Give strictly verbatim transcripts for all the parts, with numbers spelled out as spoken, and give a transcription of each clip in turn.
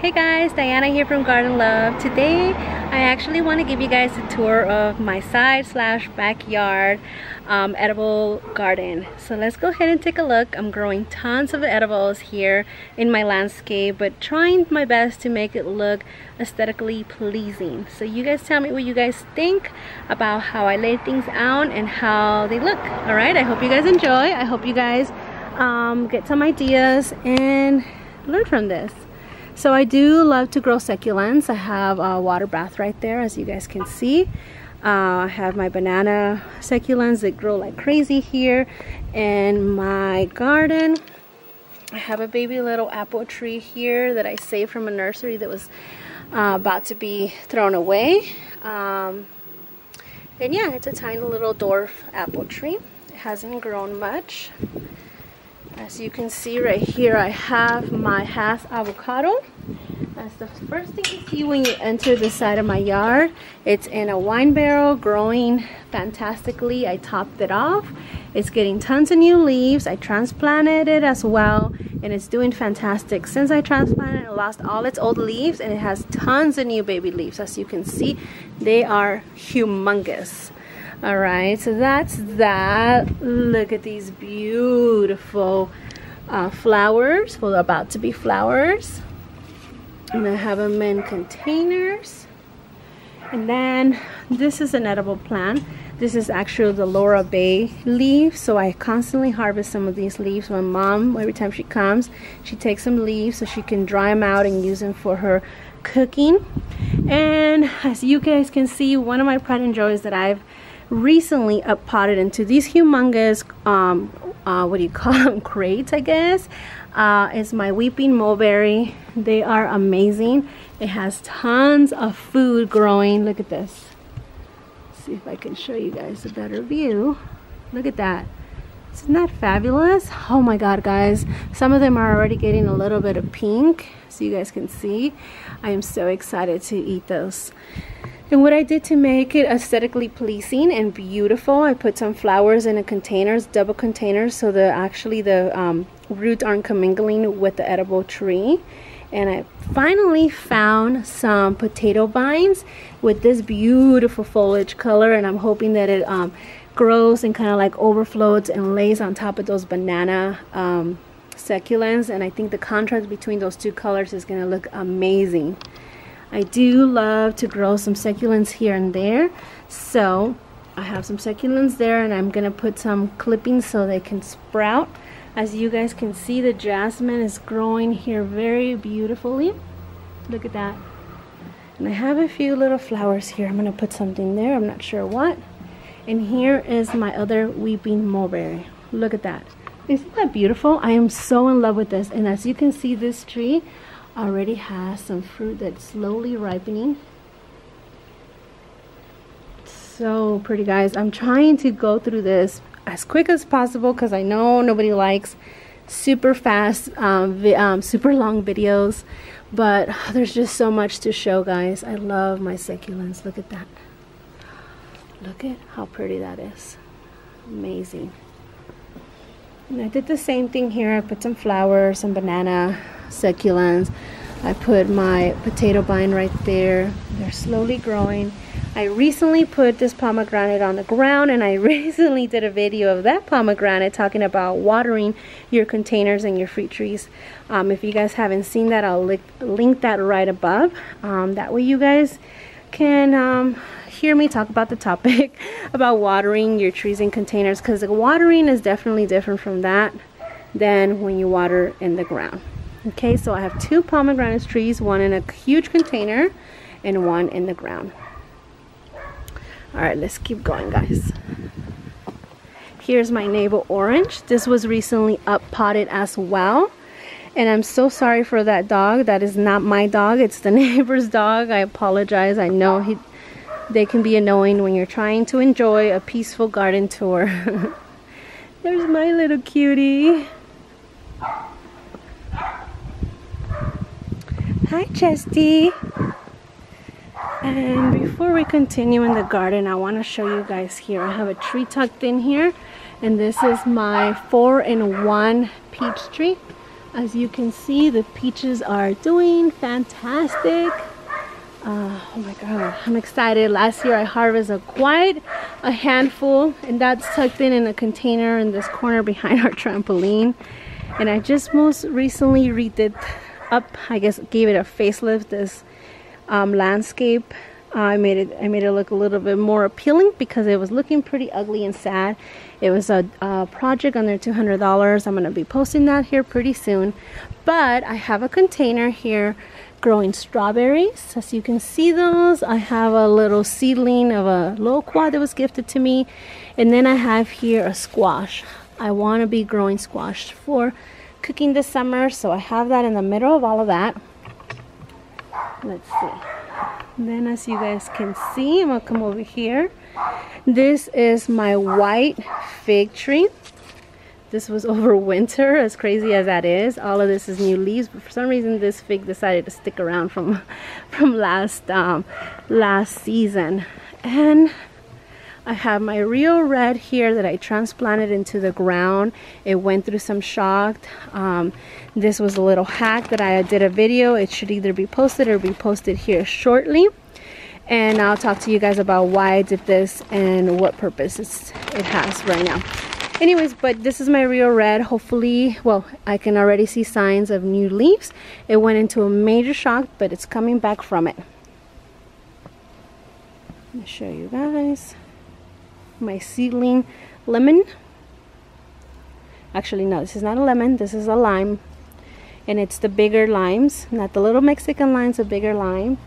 Hey guys, Diana here from Garden Love. Today I actually want to give you guys a tour of my side slash backyard um, edible garden. So let's go ahead and take a look. I'm growing tons of edibles here in my landscape, but trying my best to make it look aesthetically pleasing. So you guys tell me what you guys think about how I lay things out and how they look. Alright, I hope you guys enjoy. I hope you guys um, get some ideas and learn from this. So I do love to grow succulents. I have a water bath right there, as you guys can see. Uh, I have my banana succulents that grow like crazy here in my garden. I have a baby little apple tree here that I saved from a nursery that was uh, about to be thrown away. Um, and yeah, it's a tiny little dwarf apple tree. It hasn't grown much. As you can see right here, I have my Haas avocado. That's the first thing you see when you enter the side of my yard. It's in a wine barrel, growing fantastically. I topped it off. It's getting tons of new leaves. I transplanted it as well, and it's doing fantastic. Since I transplanted it, it lost all its old leaves, and it has tons of new baby leaves. As you can see, they are humongous. All right, so that's that. Look at these beautiful uh, flowers, well, about to be flowers. And I have them in containers. And then this is an edible plant. This is actually the Laura Bay leaf. So I constantly harvest some of these leaves. My mom, every time she comes, she takes some leaves so she can dry them out and use them for her cooking. And as you guys can see, one of my pride and joys that I've recently up potted into these humongous um uh what do you call them, crates, I guess, uh is my weeping mulberry. They are amazing. It has tons of food growing. Look at this. Let's see if I can show you guys a better view. Look at that. Isn't that fabulous? Oh my god, guys, some of them are already getting a little bit of pink, so you guys can see. I am so excited to eat those. And what I did to make it aesthetically pleasing and beautiful, I put some flowers in a containers, double containers, so the actually the um, roots aren't commingling with the edible tree. And I finally found some potato vines with this beautiful foliage color, and I'm hoping that it um, grows and kind of like overflows and lays on top of those banana um, succulents. And I think the contrast between those two colors is going to look amazing. I do love to grow some succulents here and there, so I have some succulents there, and I'm gonna put some clippings so they can sprout. As you guys can see, the jasmine is growing here very beautifully. Look at that. And I have a few little flowers here. I'm gonna put something there, I'm not sure what. And here is my other weeping mulberry. Look at that. Isn't that beautiful? I am so in love with this. And as you can see, this tree already has some fruit that's slowly ripening. So pretty, guys. I'm trying to go through this as quick as possible because I know nobody likes super fast um, um, super long videos, but there's just so much to show, guys. I love my succulents. Look at that. Look at how pretty that is. Amazing. And I did the same thing here. I put some flowers, some banana succulents. I put my potato vine right there. They're slowly growing. I recently put this pomegranate on the ground, and I recently did a video of that pomegranate talking about watering your containers and your fruit trees. Um, if you guys haven't seen that, I'll li link that right above. Um, that way you guys can um, hear me talk about the topic about watering your trees and containers, because the watering is definitely different from that than when you water in the ground. Okay, so I have two pomegranate trees, one in a huge container and one in the ground. All right, let's keep going, guys. Here's my navel orange. This was recently up potted as well. And I'm so sorry for that dog. That is not my dog. It's the neighbor's dog. I apologize. I know he, they can be annoying when you're trying to enjoy a peaceful garden tour. There's my little cutie. Hi, Chesty. And before we continue in the garden, I want to show you guys here. I have a tree tucked in here, and this is my four in one peach tree. As you can see, the peaches are doing fantastic. Uh, oh my god, I'm excited. Last year I harvested quite a handful, and that's tucked in in a container in this corner behind our trampoline. And I just most recently redid up, I guess gave it a facelift, this um, landscape. Uh, I made it I made it look a little bit more appealing because it was looking pretty ugly and sad. It was a, a project under two hundred dollars. I'm going to be posting that here pretty soon. But I have a container here growing strawberries. As you can see those, I have a little seedling of a loquat that was gifted to me. And then I have here a squash. I want to be growing squash for cooking this summer. So I have that in the middle of all of that. Let's see. Then, as you guys can see, I'm gonna come over here. This is my white fig tree. This was over winter, as crazy as that is. All of this is new leaves, but for some reason this fig decided to stick around from from last um, last season. And I have my Rio Red here that I transplanted into the ground. It went through some shock. Um, this was a little hack that I did a video. It should either be posted or be posted here shortly. And I'll talk to you guys about why I did this and what purpose it's, it has right now. Anyways, but this is my Rio Red. Hopefully, well, I can already see signs of new leaves. It went into a major shock, but it's coming back from it. Let me show you guys. My seedling lemon. Actually no, this is not a lemon, this is a lime, and it's the bigger limes, not the little Mexican limes, a bigger lime.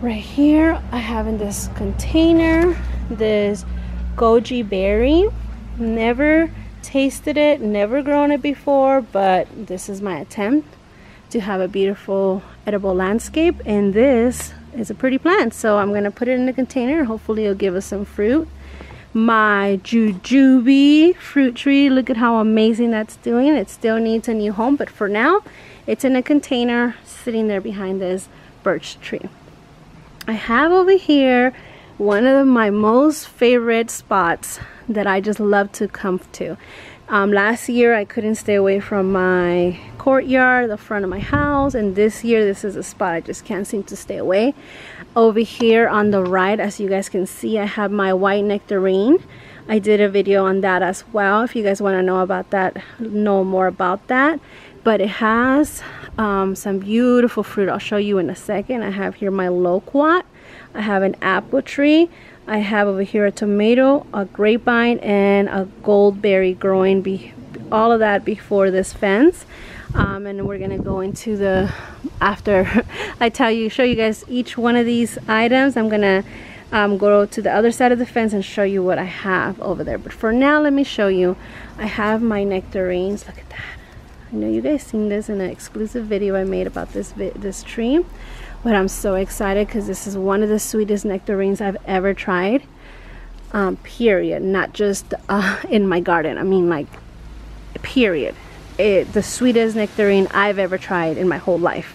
Right here I have in this container this goji berry. Never tasted it, never grown it before, but this is my attempt to have a beautiful edible landscape, and this is a pretty plant, so I'm gonna put it in a container. Hopefully it'll give us some fruit. My jujube fruit tree, look at how amazing that's doing. It still needs a new home, but for now it's in a container sitting there behind this birch tree. I have over here one of my most favorite spots that I just love to come to. Um, last year I couldn't stay away from my courtyard, the front of my house, and this year this is a spot I just can't seem to stay away. Over here on the right, as you guys can see, I have my white nectarine. I did a video on that as well. If you guys want to know about that, know more about that. But it has um, some beautiful fruit. I'll show you in a second. I have here my loquat. I have an apple tree. I have over here a tomato, a grapevine, and a goldberry growing, be all of that before this fence. Um, and we're gonna go into the, after I tell you, show you guys each one of these items, I'm gonna um, go to the other side of the fence and show you what I have over there. But for now, let me show you. I have my nectarines, look at that. I know you guys seen this in an exclusive video I made about this, this tree. But I'm so excited because this is one of the sweetest nectarines I've ever tried, um, period. Not just uh, in my garden, I mean like, period. It, the sweetest nectarine I've ever tried in my whole life.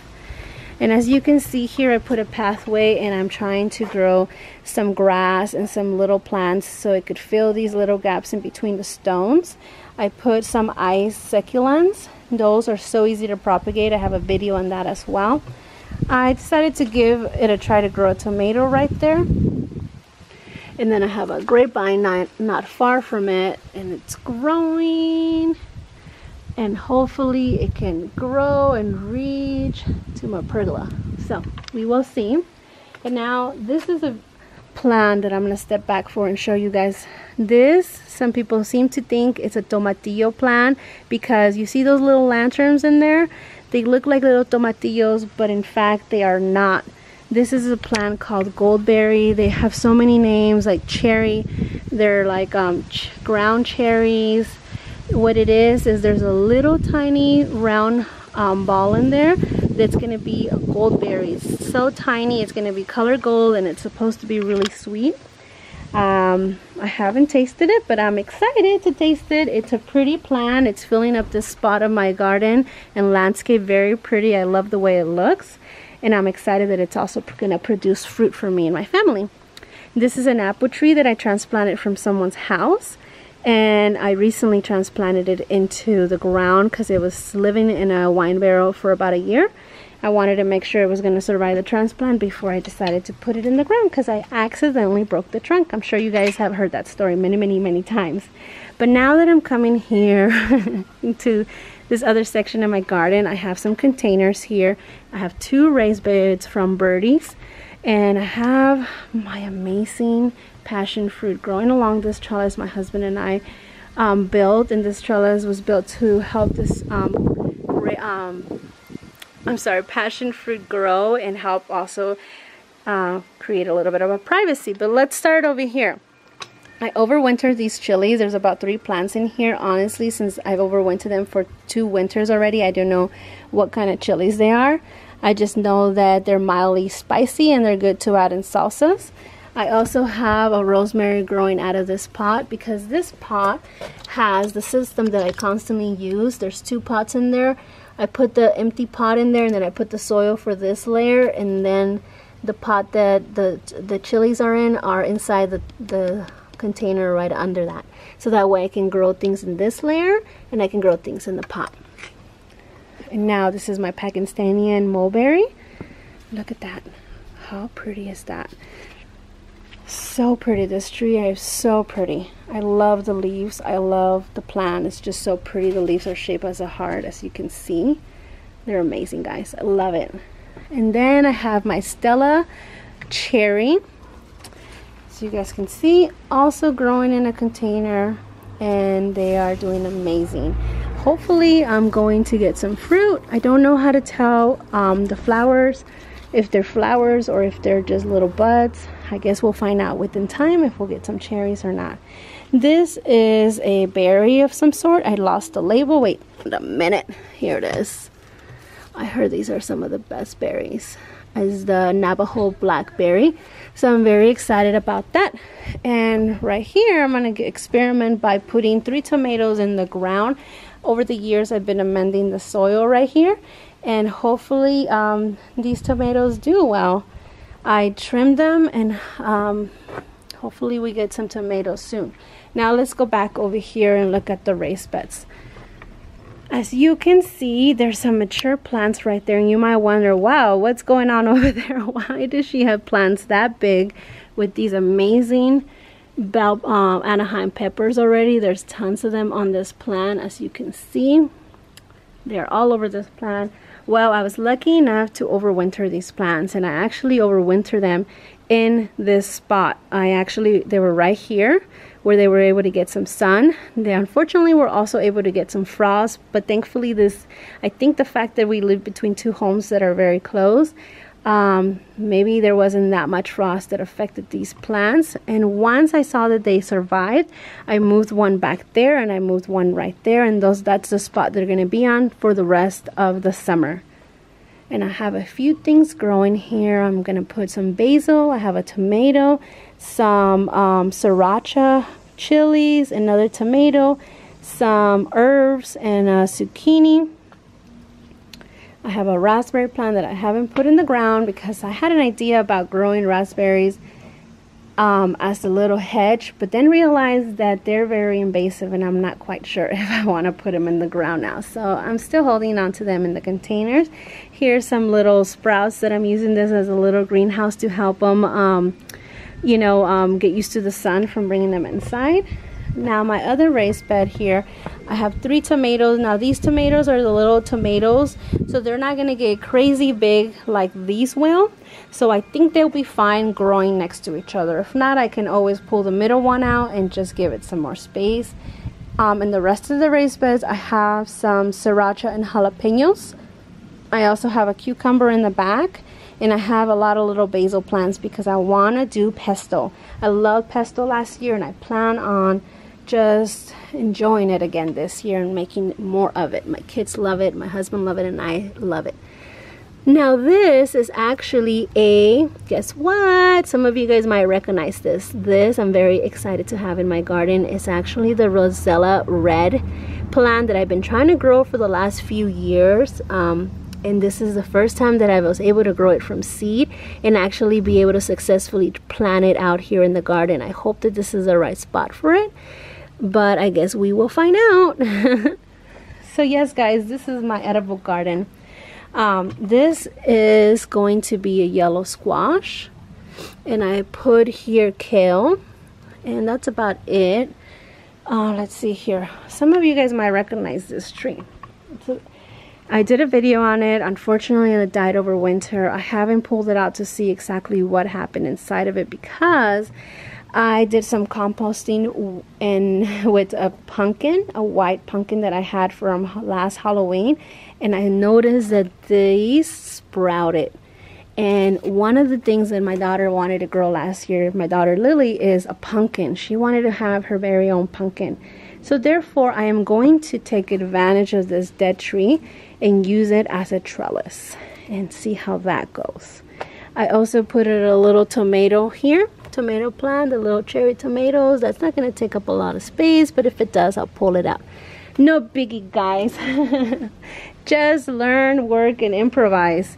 And as you can see here, I put a pathway and I'm trying to grow some grass and some little plants so it could fill these little gaps in between the stones. I put some ice succulents. Those are so easy to propagate. I have a video on that as well. I decided to give it a try to grow a tomato right there, and then I have a grapevine not, not far from it, and it's growing, and hopefully it can grow and reach to my pergola, so we will see. And now this is a plant that I'm going to step back for and show you guys this. Some people seem to think it's a tomatillo plant because you see those little lanterns in there. They look like little tomatillos, but in fact, they are not. This is a plant called goldberry. They have so many names, like cherry. They're like um, ch ground cherries. What it is, is there's a little tiny round um, ball in there that's gonna be a goldberry. It's so tiny, it's gonna be color gold, and it's supposed to be really sweet. Um, I haven't tasted it, but I'm excited to taste it. It's a pretty plant. It's filling up this spot of my garden and landscape very pretty. I love the way it looks, and I'm excited that it's also going to produce fruit for me and my family. This is an apple tree that I transplanted from someone's house, and I recently transplanted it into the ground because it was living in a wine barrel for about a year. I wanted to make sure it was going to survive the transplant before I decided to put it in the ground because I accidentally broke the trunk. I'm sure you guys have heard that story many, many, many times. But now that I'm coming here into this other section of my garden, I have some containers here. I have two raised beds from Birdies, and I have my amazing passion fruit growing along this trellis. My husband and I um, built, and this trellis was built to help this um, um, I'm sorry, passion fruit grow and help also uh, create a little bit of a privacy. But let's start over here. I overwintered these chilies. There's about three plants in here. Honestly, since I've overwintered them for two winters already, I don't know what kind of chilies they are. I just know that they're mildly spicy and they're good to add in salsas. I also have a rosemary growing out of this pot because this pot has the system that I constantly use. There's two pots in there. I put the empty pot in there, and then I put the soil for this layer, and then the pot that the the chilies are in are inside the, the container right under that. So that way I can grow things in this layer, and I can grow things in the pot. And now this is my Pakistani mulberry. Look at that. How pretty is that? So pretty. This tree is so pretty. I love the leaves. I love the plant. It's just so pretty. The leaves are shaped as a heart, as you can see. They're amazing, guys. I love it. And then I have my Stella cherry, as you guys can see, also growing in a container, and they are doing amazing. Hopefully I'm going to get some fruit. I don't know how to tell um, the flowers, if they're flowers or if they're just little buds. I guess we'll find out within time if we'll get some cherries or not. This is a berry of some sort. I lost the label. Wait a minute. Here it is. I heard these are some of the best berries. It's the Navajo blackberry. So I'm very excited about that. And right here, I'm going to experiment by putting three tomatoes in the ground. Over the years, I've been amending the soil right here. And hopefully, um, these tomatoes do well. I trimmed them, and um, hopefully we get some tomatoes soon. Now let's go back over here and look at the raised beds. As you can see, there's some mature plants right there, and you might wonder, wow, what's going on over there? Why does she have plants that big with these amazing bell, um, Anaheim peppers already? There's tons of them on this plant, as you can see. They're all over this plant. Well, I was lucky enough to overwinter these plants, and I actually overwinter them in this spot. I actually, they were right here where they were able to get some sun. They unfortunately were also able to get some frost, but thankfully this, I think the fact that we live between two homes that are very close, um, maybe there wasn't that much frost that affected these plants. And once I saw that they survived, I moved one back there, and I moved one right there, and those that's the spot they're going to be on for the rest of the summer. And I have a few things growing here. I'm going to put some basil, I have a tomato, some um, sriracha chilies, another tomato, some herbs, and a zucchini. I have a raspberry plant that I haven't put in the ground because I had an idea about growing raspberries um, as a little hedge, but then realized that they're very invasive, and I'm not quite sure if I want to put them in the ground now. So I'm still holding on to them in the containers. Here's some little sprouts that I'm using this as a little greenhouse to help them, um, you know, um, get used to the sun from bringing them inside. Now my other raised bed here, I have three tomatoes. Now these tomatoes are the little tomatoes, so they're not going to get crazy big like these will. So I think they'll be fine growing next to each other. If not, I can always pull the middle one out and just give it some more space. Um, in the rest of the raised beds, I have some sriracha and jalapenos. I also have a cucumber in the back. And I have a lot of little basil plants because I want to do pesto. I loved pesto last year, and I plan on just enjoying it again this year and making more of it. My kids love it, my husband loves it, and I love it. Now this is actually a, guess what? Some of you guys might recognize this. This I'm very excited to have in my garden. It's actually the Rosella Red plant that I've been trying to grow for the last few years. Um, And this is the first time that I was able to grow it from seed and actually be able to successfully plant it out here in the garden. I hope that this is the right spot for it. but I guess we will find out. So yes guys, this is my edible garden. Um, this is going to be a yellow squash, and I put here kale, and that's about it. Uh, let's see here. Some of you guys might recognize this tree. A, I did a video on it. Unfortunately, it died over winter. I haven't pulled it out to see exactly what happened inside of it because I did some composting and with a pumpkin, a white pumpkin that I had from last Halloween, and I noticed that these sprouted. And one of the things that my daughter wanted to grow last year, my daughter Lily, is a pumpkin. She wanted to have her very own pumpkin. So therefore, I am going to take advantage of this dead tree and use it as a trellis and see how that goes. I also put a little tomato here. Tomato plant, the little cherry tomatoes. That's not going to take up a lot of space, but if it does, I'll pull it out. No biggie, guys. Just learn, work, and improvise.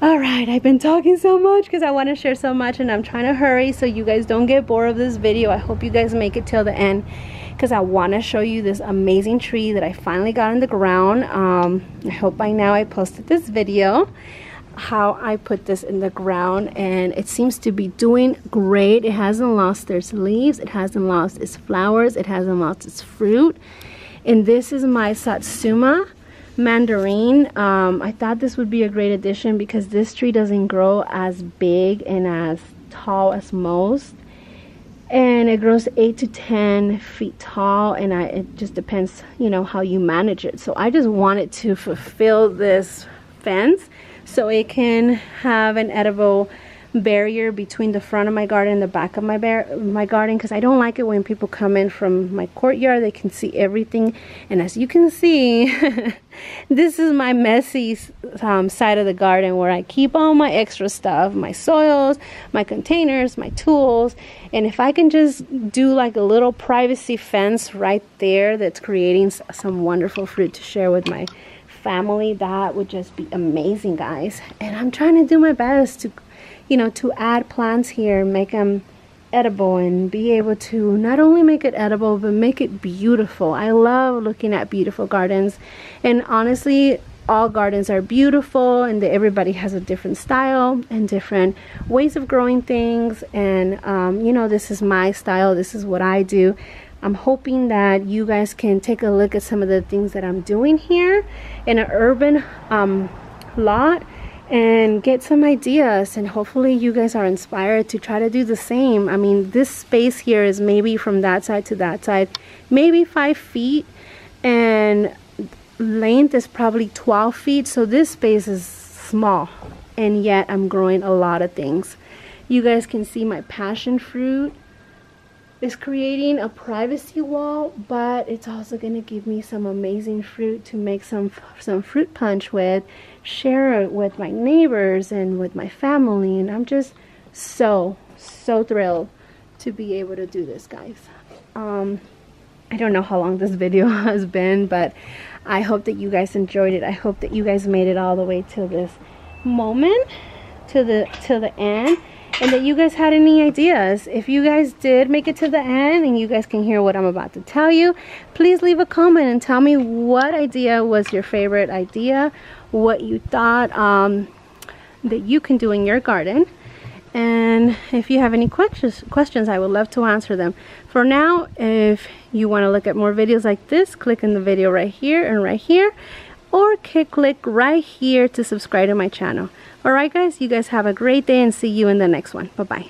All right, I've been talking so much because I want to share so much, and I'm trying to hurry so you guys don't get bored of this video. I hope you guys make it till the end because I want to show you this amazing tree that I finally got in the ground. Um, I hope by now I posted this video how I put this in the ground, and it seems to be doing great. It hasn't lost its leaves, it hasn't lost its flowers, it hasn't lost its fruit. And this is my satsuma mandarin. um, I thought this would be a great addition because this tree doesn't grow as big and as tall as most, and it grows eight to ten feet tall, and I, it just depends, you know, how you manage it. So I just wanted to fulfill this fence so it can have an edible barrier between the front of my garden and the back of my bar my garden, because I don't like it when people come in from my courtyard. They can see everything, and as you can see, this is my messy um, side of the garden where I keep all my extra stuff, my soils, my containers, my tools. And if I can just do like a little privacy fence right there that's creating some wonderful fruit to share with my family, that would just be amazing, guys. And I'm trying to do my best to, you know, to add plants here and make them edible and be able to not only make it edible but make it beautiful. I love looking at beautiful gardens, and honestly, all gardens are beautiful, and everybody has a different style and different ways of growing things. And um, you know, this is my style, this is what I do. I'm hoping that you guys can take a look at some of the things that I'm doing here in an urban um, lot and get some ideas, and hopefully you guys are inspired to try to do the same. I mean, this space here is maybe from that side to that side, maybe five feet, and length is probably twelve feet, so this space is small, and yet I'm growing a lot of things. You guys can see my passion fruit is creating a privacy wall, but it's also going to give me some amazing fruit to make some some fruit punch with, share it with my neighbors and with my family. And I'm just so so thrilled to be able to do this, guys. um I don't know how long this video has been, but I hope that you guys enjoyed it. I hope that you guys made it all the way till this moment, to the till the end, and that you guys had any ideas. If you guys did make it to the end and you guys can hear what I'm about to tell you, please leave a comment and tell me what idea was your favorite idea, what you thought um, that you can do in your garden. And if you have any questions, questions, I would love to answer them. For now, if you want to look at more videos like this, click on the video right here and right here, or click right here to subscribe to my channel. Alright guys, you guys have a great day, and see you in the next one. Bye-bye.